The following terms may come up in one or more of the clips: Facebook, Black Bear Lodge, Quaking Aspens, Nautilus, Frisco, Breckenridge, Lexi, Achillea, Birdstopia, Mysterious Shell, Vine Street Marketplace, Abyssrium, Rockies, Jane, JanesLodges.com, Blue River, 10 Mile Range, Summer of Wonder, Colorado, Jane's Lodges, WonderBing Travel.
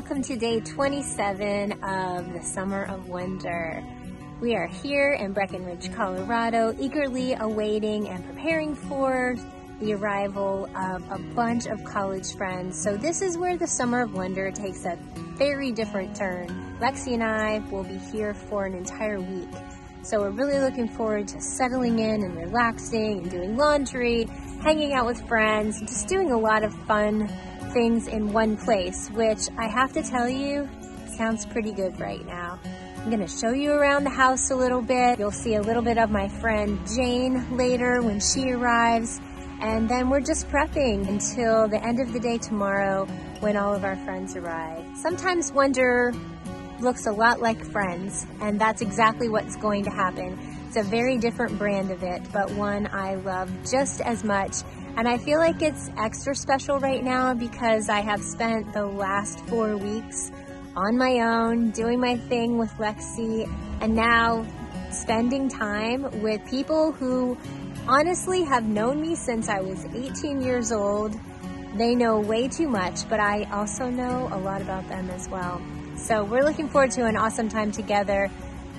Welcome to day 27 of the Summer of Wonder. We are here in Breckenridge, Colorado, eagerly awaiting and preparing for the arrival of a bunch of college friends. So this is where the Summer of Wonder takes a very different turn. Lexi and I will be here for an entire week. So we're really looking forward to settling in and relaxing and doing laundry, hanging out with friends, just doing a lot of fun things in one place, which I have to tell you, sounds pretty good right now. I'm gonna show you around the house a little bit. You'll see a little bit of my friend Jane later when she arrives. And then we're just prepping until the end of the day tomorrow when all of our friends arrive. Sometimes Wonder looks a lot like Friends, and that's exactly what's going to happen. It's a very different brand of it, but one I love just as much. And I feel like it's extra special right now because I have spent the last 4 weeks on my own, doing my thing with Lexi, and now spending time with people who honestly have known me since I was 18 years old. They know way too much, but I also know a lot about them as well. So we're looking forward to an awesome time together.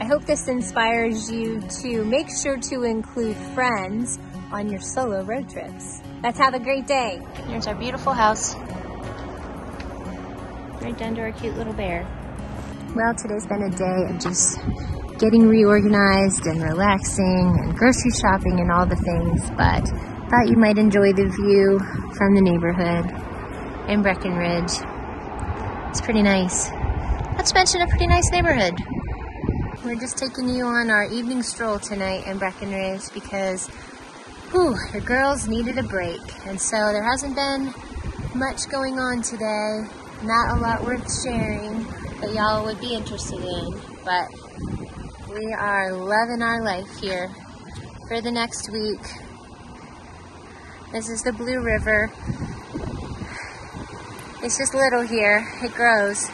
I hope this inspires you to make sure to include friends on your solo road trips. Let's have a great day. Here's our beautiful house. Right down to our cute little bear. Well, today's been a day of just getting reorganized and relaxing and grocery shopping and all the things, but thought you might enjoy the view from the neighborhood in Breckenridge. It's pretty nice. Let's mention a pretty nice neighborhood. We're just taking you on our evening stroll tonight in Breckenridge because, whew, the girls needed a break. And so there hasn't been much going on today. Not a lot worth sharing that y'all would be interested in, but we are loving our life here for the next week. This is the Blue River. It's just little here, it grows.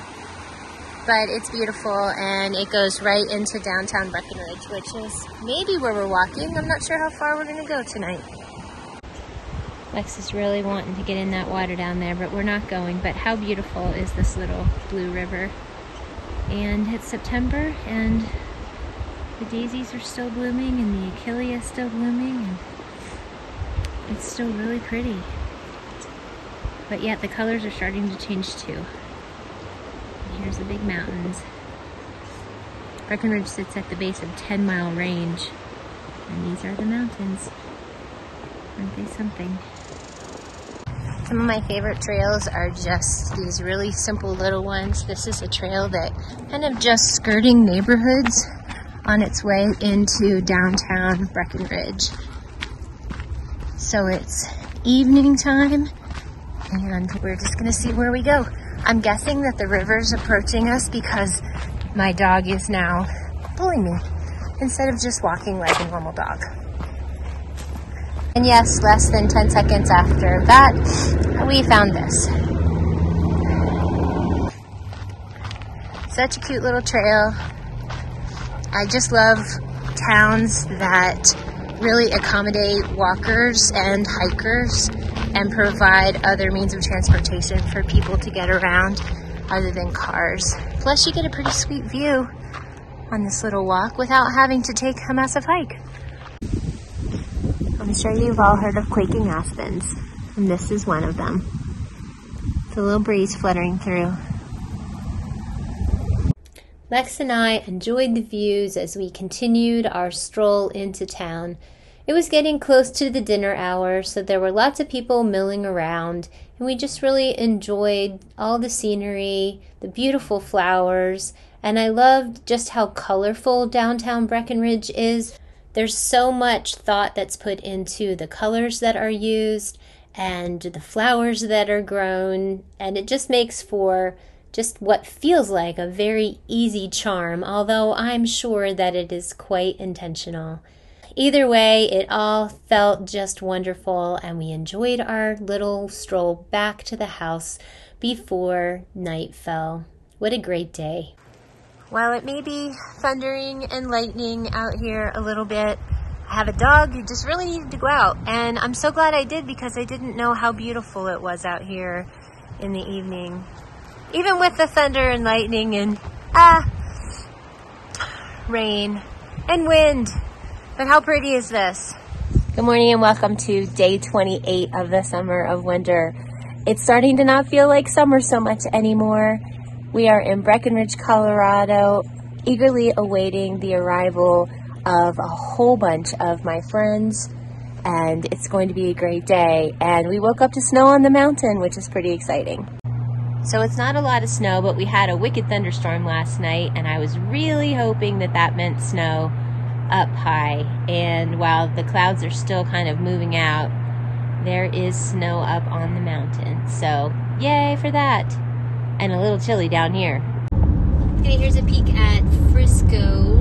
But it's beautiful, and it goes right into downtown Breckenridge, which is maybe where we're walking. I'm not sure how far we're gonna go tonight. Lex is really wanting to get in that water down there, but we're not going. But how beautiful is this little Blue River? And it's September, and the daisies are still blooming, and the Achillea is still blooming, and it's still really pretty. But yet the colors are starting to change too. Here's the big mountains. Breckenridge sits at the base of 10 Mile Range. And these are the mountains. Aren't they something? Some of my favorite trails are just these really simple little ones. This is a trail that kind of just skirting neighborhoods on its way into downtown Breckenridge. So it's evening time, and we're just gonna see where we go. I'm guessing that the river's approaching us because my dog is now pulling me instead of just walking like a normal dog. And yes, less than 10 seconds after that, we found this. Such a cute little trail. I just love towns that really accommodate walkers and hikers and provide other means of transportation for people to get around other than cars. Plus you get a pretty sweet view on this little walk without having to take a massive hike. I'm sure you've all heard of Quaking Aspens, and this is one of them. It's a little breeze fluttering through. Lex and I enjoyed the views as we continued our stroll into town. It was getting close to the dinner hour, so there were lots of people milling around, and we just really enjoyed all the scenery, the beautiful flowers, and I loved just how colorful downtown Breckenridge is. There's so much thought that's put into the colors that are used and the flowers that are grown, and it just makes for just what feels like a very easy charm, although I'm sure that it is quite intentional. Either way, it all felt just wonderful, and we enjoyed our little stroll back to the house before night fell. What a great day. While it may be thundering and lightning out here a little bit, I have a dog who just really needed to go out, and I'm so glad I did because I didn't know how beautiful it was out here in the evening. even with the thunder and lightning and rain and wind. But how pretty is this? Good morning and welcome to day 28 of the summer of winter. It's starting to not feel like summer so much anymore. We are in Breckenridge, Colorado, eagerly awaiting the arrival of a whole bunch of my friends, and it's going to be a great day. And we woke up to snow on the mountain, which is pretty exciting. So it's not a lot of snow, but we had a wicked thunderstorm last night, and I was really hoping that that meant snow up high. And while the clouds are still kind of moving out, there is snow up on the mountain. So yay for that. And a little chilly down here. Okay, here's a peek at Frisco.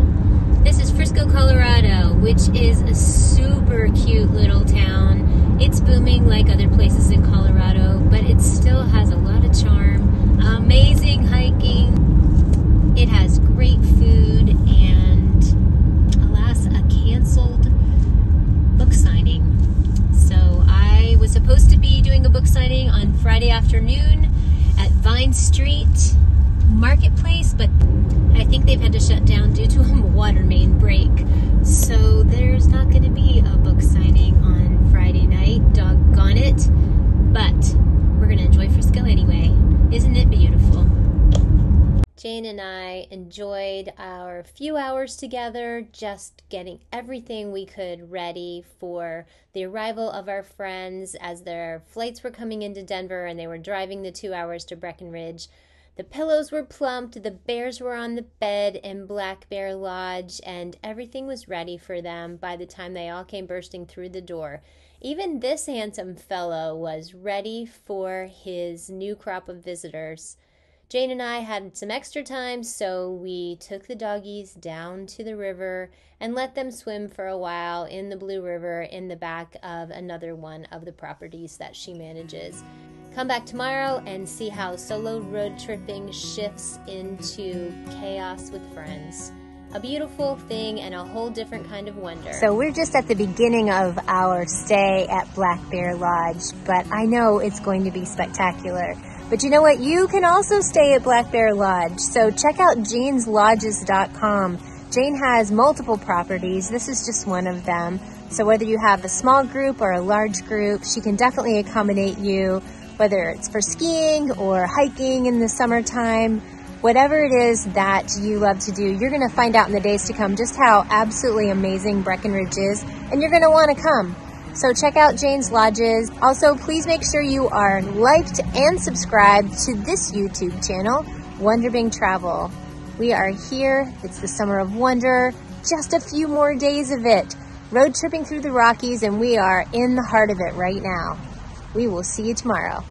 This is Frisco, Colorado, which is a super cute little town. It's booming like other places in Colorado, but it still has a lot of charm. Amazing hiking. It has great food and, alas, a canceled book signing. So I was supposed to be doing a book signing on Friday afternoon at Vine Street Marketplace, but I think they've had to shut down due to a water main break. So there's not going to be a book signing on Friday night, doggone it. But we're going to enjoy Frisco anyway. Isn't it beautiful? Jane and I enjoyed our few hours together, just getting everything we could ready for the arrival of our friends as their flights were coming into Denver and they were driving the 2 hours to Breckenridge. The pillows were plumped, the bears were on the bed in Black Bear Lodge, and everything was ready for them by the time they all came bursting through the door. Even this handsome fellow was ready for his new crop of visitors. Jane and I had some extra time, so we took the doggies down to the river and let them swim for a while in the Blue River in the back of another one of the properties that she manages. Come back tomorrow and see how solo road tripping shifts into chaos with friends. A beautiful thing and a whole different kind of wonder. So we're just at the beginning of our stay at Black Bear Lodge, but I know it's going to be spectacular. But you know what? You can also stay at Black Bear Lodge. So check out JanesLodges.com. Jane has multiple properties. This is just one of them. So whether you have a small group or a large group, she can definitely accommodate you. Whether it's for skiing or hiking in the summertime, whatever it is that you love to do, you're going to find out in the days to come just how absolutely amazing Breckenridge is, and you're going to want to come. So check out Jane's Lodges. Also, please make sure you are liked and subscribed to this YouTube channel, WonderBing Travel. We are here. It's the summer of wonder. Just a few more days of it. Road tripping through the Rockies, and we are in the heart of it right now. We will see you tomorrow.